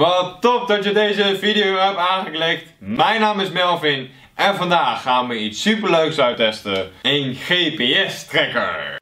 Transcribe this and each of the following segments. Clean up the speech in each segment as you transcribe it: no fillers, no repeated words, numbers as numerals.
Wat top dat je deze video hebt aangeklikt. Mijn naam is Melvin en vandaag gaan we iets superleuks uittesten. Een GPS tracker.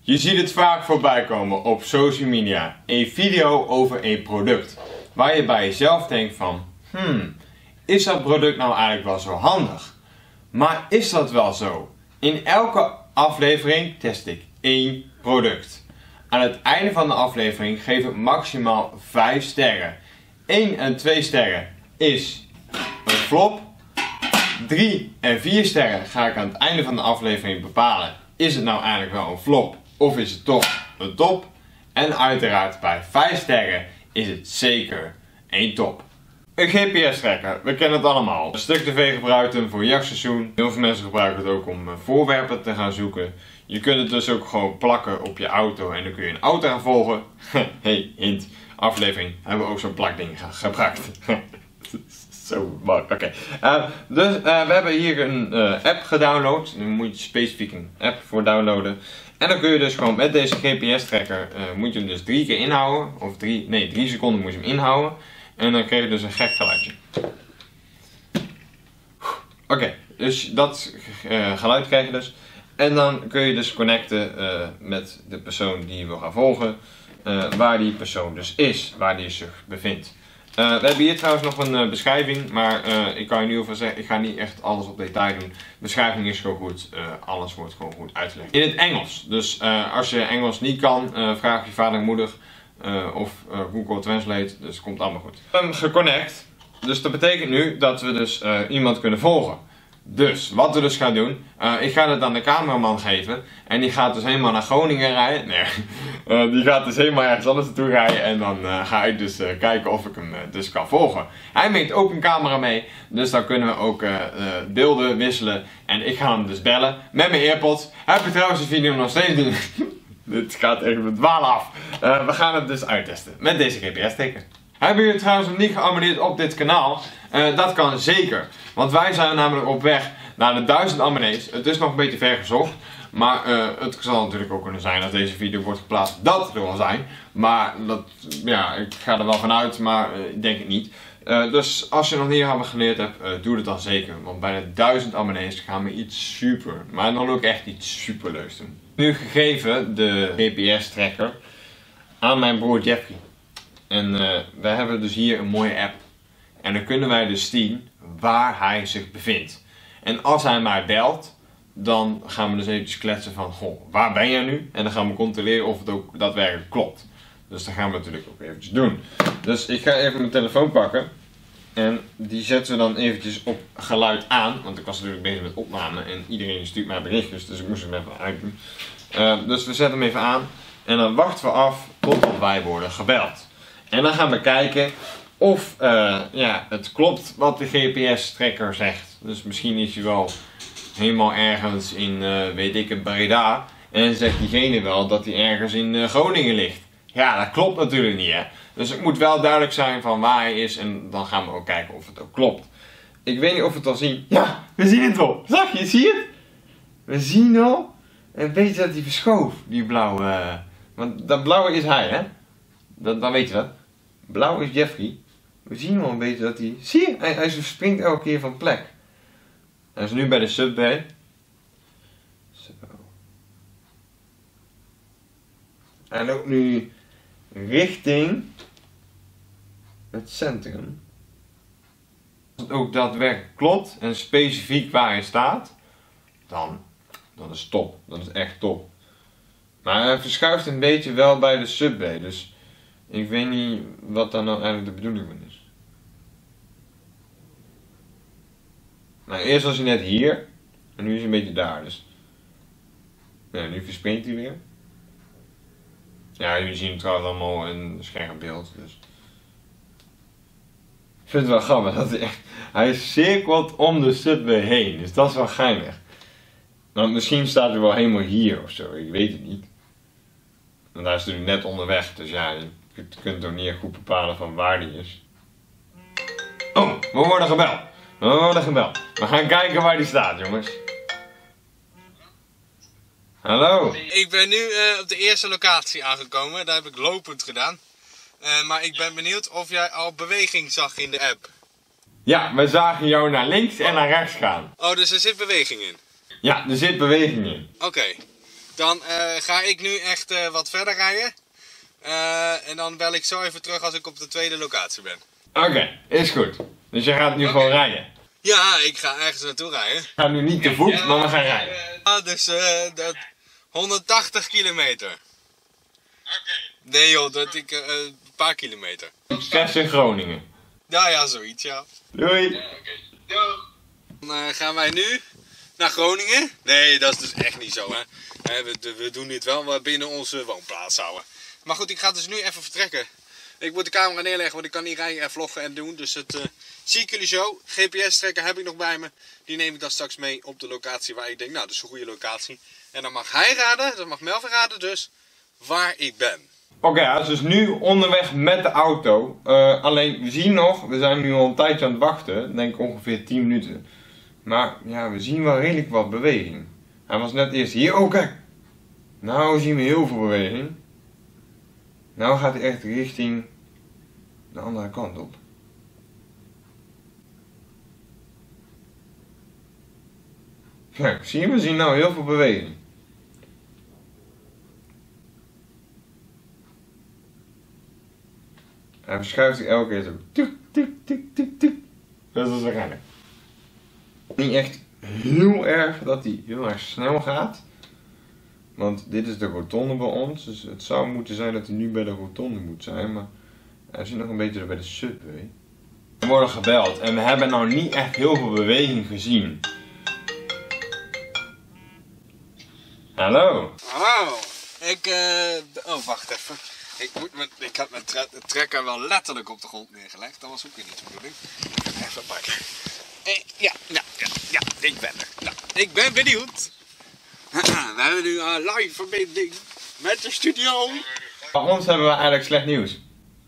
Je ziet het vaak voorbij komen op social media. Een video over een product. Waar je bij jezelf denkt van, is dat product nou eigenlijk wel zo handig? Maar is dat wel zo? In elke aflevering test ik één product. Aan het einde van de aflevering geef ik maximaal 5 sterren. 1 en 2 sterren is een flop. 3 en 4 sterren ga ik aan het einde van de aflevering bepalen. Is het nou eigenlijk wel een flop of is het toch een top? En uiteraard bij 5 sterren is het zeker een top. Een GPS tracker, we kennen het allemaal. Een stuk tv gebruikt hem voor jachtseizoen. Heel veel mensen gebruiken het ook om voorwerpen te gaan zoeken. Je kunt het dus ook gewoon plakken op je auto en dan kun je een auto gaan volgen. Hey, hint. Aflevering hebben we ook zo'n plakding gebruikt. Zo makkelijk. Oké. We hebben hier een app gedownload. Daar moet je specifiek een app voor downloaden. En dan kun je dus gewoon met deze GPS tracker, moet je hem dus 3 keer inhouden. Of 3 seconden moet je hem inhouden. En dan kreeg je dus een gek geluidje. Oké, dus dat geluid krijg je dus. En dan kun je dus connecten met de persoon die je wil gaan volgen. Waar die persoon dus is, waar die zich bevindt. We hebben hier trouwens nog een beschrijving, maar ik kan je nu over zeggen, ik ga niet echt alles op detail doen. Beschrijving is gewoon goed, alles wordt gewoon goed uitgelegd. In het Engels, dus als je Engels niet kan, vraag je vader en moeder. Of Google Translate, dus het komt allemaal goed. We hebben hem geconnect, dus dat betekent nu dat we dus iemand kunnen volgen. Dus, wat we dus gaan doen, ik ga het aan de cameraman geven. En die gaat dus helemaal naar Groningen rijden. Nee, die gaat dus helemaal ergens anders naartoe rijden. En dan ga ik dus kijken of ik hem dus kan volgen. Hij meet ook een camera mee, dus dan kunnen we ook beelden wisselen. En ik ga hem dus bellen met mijn AirPods. Heb je trouwens de video nog steeds doen? Dit gaat echt met dwalen af. We gaan het dus uittesten met deze GPS-tracker. Hebben jullie trouwens nog niet geabonneerd op dit kanaal? Dat kan zeker. Want wij zijn namelijk op weg naar de 1000 abonnees. Het is nog een beetje ver gezocht. Maar het zal natuurlijk ook kunnen zijn als deze video wordt geplaatst dat het er wel zijn. Maar dat, ja, ik ga er wel vanuit, maar ik denk het niet. Dus als je nog niet geabonneerd hebt, doe het dan zeker. Want bij de 1000 abonnees gaan we iets super, maar dan ook echt iets super leuks doen. Nu gegeven de GPS-tracker aan mijn broer Jeffrey. En wij hebben dus hier een mooie app. En dan kunnen wij dus zien waar hij zich bevindt. En als hij mij belt, dan gaan we dus eventjes kletsen van, goh, waar ben jij nu? En dan gaan we controleren of het ook daadwerkelijk klopt. Dus dat gaan we natuurlijk ook eventjes doen. Dus ik ga even mijn telefoon pakken. En die zetten we dan eventjes op geluid aan. Want ik was natuurlijk bezig met opname en iedereen stuurt mij berichtjes. Dus ik moest hem even uitdoen. Dus we zetten hem even aan. En dan wachten we af totdat wij worden gebeld. En dan gaan we kijken of het klopt wat de GPS-tracker zegt. Dus misschien is hij wel helemaal ergens in, weet ik het, Breda. En zegt diegene wel dat hij ergens in Groningen ligt. Ja, dat klopt natuurlijk niet, hè. Dus het moet wel duidelijk zijn van waar hij is en dan gaan we ook kijken of het ook klopt. Ik weet niet of we het al zien. Ja, we zien het al. Zag je, zie je het? We zien al een beetje dat hij verschoof, die blauwe. Want dat blauwe is hij, hè. Dan weet je dat. Blauw is Jeffrey. We zien wel een beetje dat hij... Zie je? Hij springt elke keer van plek. Hij is nu bij de Subway. Zo. Hij loopt nu richting het centrum. Als het ook daadwerkelijk klopt en specifiek waar hij staat, dan dat is top. Dat is echt top. Maar hij verschuift een beetje wel bij de Subway. Dus ik weet niet wat daar nou eigenlijk de bedoeling van is. Nou, eerst was hij net hier en nu is hij een beetje daar. Dus ja, nu verspringt hij weer. Ja, jullie zien hem trouwens allemaal in scherp beeld. Dus. Ik vind het wel grappig dat hij echt... Hij cirkelt om de Subway heen, dus dat is wel geinig. Want misschien staat hij wel helemaal hier ofzo, ik weet het niet. Want hij is natuurlijk net onderweg, dus ja, je kunt ook niet goed bepalen van waar hij is. Oh, we worden gebeld. We gaan kijken waar hij staat, jongens. Hallo. Ik ben nu op de eerste locatie aangekomen. Dat heb ik lopend gedaan. Maar ik ben benieuwd of jij al beweging zag in de app. Ja, we zagen jou naar links en naar rechts gaan. Oh, dus er zit beweging in? Ja, er zit beweging in. Oké. Dan ga ik nu echt wat verder rijden. En dan bel ik zo even terug als ik op de tweede locatie ben. Oké, is goed. Dus jij gaat nu gewoon rijden? Ja, ik ga ergens naartoe rijden. We gaan nu niet te voet, maar we gaan rijden. Dus dat 180 kilometer. Oké. Nee joh, dat ik een paar kilometer. Stress in Groningen. Ja, zoiets ja. Doei. Dan gaan wij nu naar Groningen. Nee, dat is dus echt niet zo hè. We doen dit wel maar binnen onze woonplaats houden. Maar goed, ik ga dus nu even vertrekken. Ik moet de camera neerleggen, want ik kan niet rijden en vloggen en doen. Dus dat zie ik jullie zo. GPS-tracker heb ik nog bij me. Die neem ik dan straks mee op de locatie waar ik denk, nou dat is een goede locatie. En dan mag hij raden, dan mag Melvin raden dus, waar ik ben. Oké, hij is dus nu onderweg met de auto. Alleen, we zien nog, we zijn nu al een tijdje aan het wachten. Denk ongeveer 10 minuten. Maar ja, we zien wel redelijk wat beweging. Hij was net eerst hier, kijk. Nou zien we heel veel beweging. Nou gaat hij echt richting de andere kant op. Kijk, zie je, we zien nou heel veel beweging. Hij verschuift zich elke keer zo. Tup, tup, tup, tup, tup. Dat is waarschijnlijk. Niet echt heel erg dat hij heel erg snel gaat. Want dit is de rotonde bij ons, dus het zou moeten zijn dat hij nu bij de rotonde moet zijn, maar hij zit nog een beetje bij de subway. We worden gebeld en we hebben nou niet echt heel veel beweging gezien. Hallo. Hallo. Oh, wacht even. Ik had mijn trekker wel letterlijk op de grond neergelegd, dat was ook weer niet de bedoeling. Even pakken. Ja, ik ben er. Nou, ik ben benieuwd. We hebben nu een live verbinding met de studio. Bij ons hebben we eigenlijk slecht nieuws.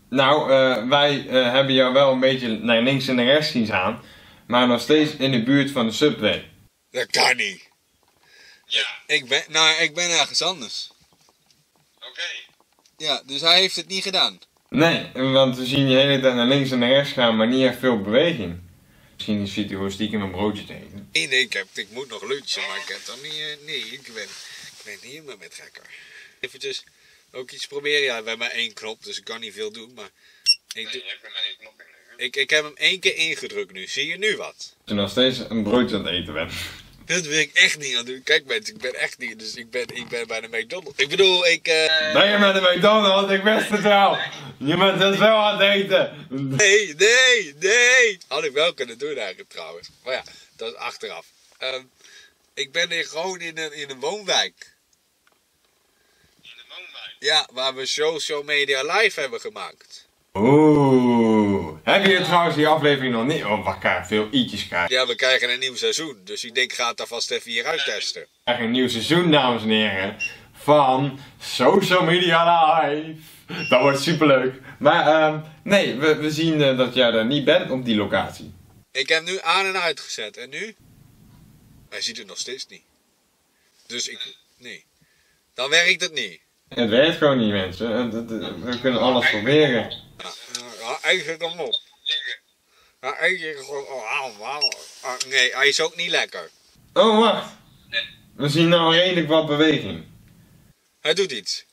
Nou, wij hebben jou wel een beetje naar links en naar rechts zien gaan, maar nog steeds in de buurt van de subway. Dat kan niet. Ja. Ik ben ergens anders. Oké. Ja, dus hij heeft het niet gedaan. Nee, want we zien je de hele tijd naar links en naar rechts gaan, maar niet echt veel beweging. Misschien zit hij gewoon stiekem een broodje te eten. Nee, ik moet nog lunchen, maar ik heb dan niet... ik ben niet meer met gekker. Even dus ook iets proberen. Ja, we hebben maar 1 knop, dus ik kan niet veel doen, maar... Ik heb hem 1 keer ingedrukt nu. Zie je nu wat? Als je nog steeds een broodje aan het eten bent. Dat wil ik echt niet aan doen. Kijk mensen, ik ben echt niet, dus ik ben bij de McDonald's. Ik bedoel, Ben je bij de McDonald's? Ik wist het wel. Je bent dus wel aan het eten. Nee. Had ik wel kunnen doen eigenlijk trouwens. Maar ja, dat is achteraf. Ik ben gewoon in een woonwijk. In een woonwijk? Ja, waar we Social Media Live hebben gemaakt. Oeh, hebben jullie trouwens die aflevering nog niet? Oh, we krijgen veel i'tjes krijgen. Ja, we krijgen een nieuw seizoen, dus ik denk ik ga het alvast even hier uittesten. We krijgen een nieuw seizoen, dames en heren, van Social Media Live. Dat wordt superleuk. Maar nee, we zien dat jij er niet bent op die locatie. Ik heb nu aan en uit gezet, en nu? Hij ziet het nog steeds niet. Dus nee. Dan werkt het niet. Het werkt gewoon niet, mensen. We kunnen alles proberen. Eigenlijk hem op. Nee, hij is ook niet lekker. Oh, wacht. Nee. We zien nou redelijk wat beweging. Hij doet iets.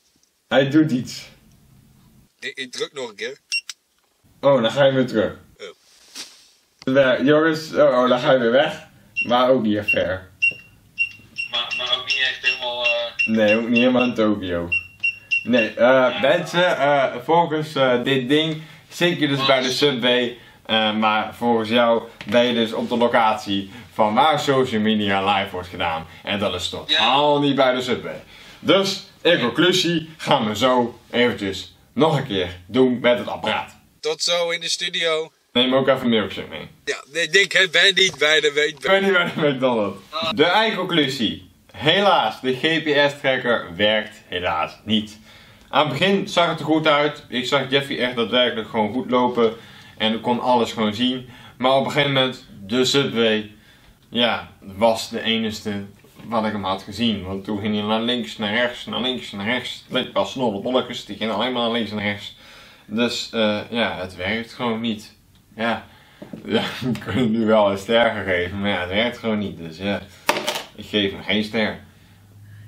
Ik druk nog een keer. Oh, dan ga je weer terug. Jongens, dan ga je weer weg. Maar ook niet echt ver. Maar ook niet echt helemaal... Nee, ook niet helemaal in Tokio. Nee, mensen, volgens dit ding zit je dus bij de subway. Maar volgens jou ben je dus op de locatie van waar Social Media Live wordt gedaan. En dat is toch al niet bij de subway. Dus, in conclusie, gaan we zo eventjes nog een keer doen met het apparaat. Tot zo in de studio. Neem ook even een milkshake mee. Ja, ik ben niet bij de McDonald's. De eindconclusie. Helaas, de GPS-tracker werkt helaas niet. Aan het begin zag het er goed uit. Ik zag Jeffrey echt daadwerkelijk gewoon goed lopen. En kon alles gewoon zien. Maar op een gegeven moment, de subway, ja, was de enige wat ik hem had gezien. Want toen ging hij naar links, naar rechts, naar links, naar rechts. Het leek pas snolle bolletjes, die ging alleen maar naar links en rechts. Dus ja, het werkt gewoon niet. Ja, ja, ik kan hem nu wel een ster geven, maar ja, het werkt gewoon niet. Dus ja, ik geef hem geen ster.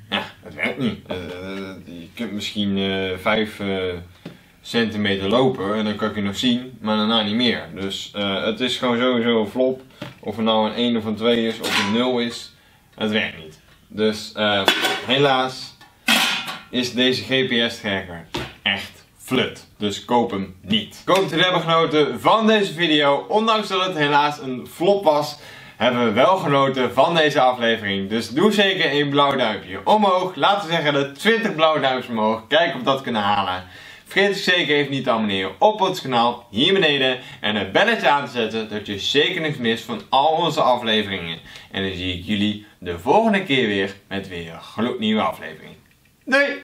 Ja, het werkt niet. Je kunt misschien 5 centimeter lopen en dan kan ik je nog zien, maar daarna niet meer. Dus het is gewoon sowieso een flop. Of het nou een 1 of een 2 is, of een 0 is, het werkt niet. Dus helaas is deze GPS tracker echt flut. Dus koop hem niet. Ik hoop dat jullie hebben genoten van deze video. Ondanks dat het helaas een flop was, hebben we wel genoten van deze aflevering. Dus doe zeker een blauw duimpje omhoog. Laten we zeggen dat 20 blauwe duimpjes omhoog. Kijk of we dat kunnen halen. Vergeet dus zeker even niet te abonneren op ons kanaal hier beneden. En het belletje aan te zetten, dat je zeker niks mist van al onze afleveringen. En dan zie ik jullie de volgende keer weer met weer een gloednieuwe aflevering. Doei!